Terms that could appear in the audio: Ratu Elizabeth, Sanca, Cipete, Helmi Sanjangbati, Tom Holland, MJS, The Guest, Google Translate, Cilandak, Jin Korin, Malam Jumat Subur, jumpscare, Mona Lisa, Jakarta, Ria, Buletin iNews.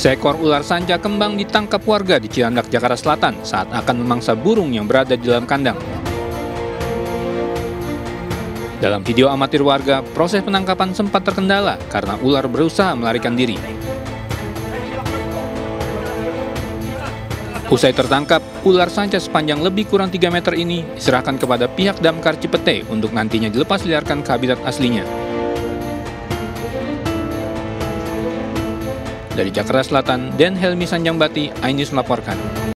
Seekor ular sanca kembang ditangkap warga di Cilandak, Jakarta Selatan saat akan memangsa burung yang berada di dalam kandang. Dalam video amatir warga, proses penangkapan sempat terkendala karena ular berusaha melarikan diri. Usai tertangkap, ular sanca sepanjang lebih kurang 3 meter ini diserahkan kepada pihak damkar Cipete untuk nantinya dilepas liarkan ke habitat aslinya. Dari Jakarta Selatan, Dan Helmi Sanjangbati, iNews melaporkan.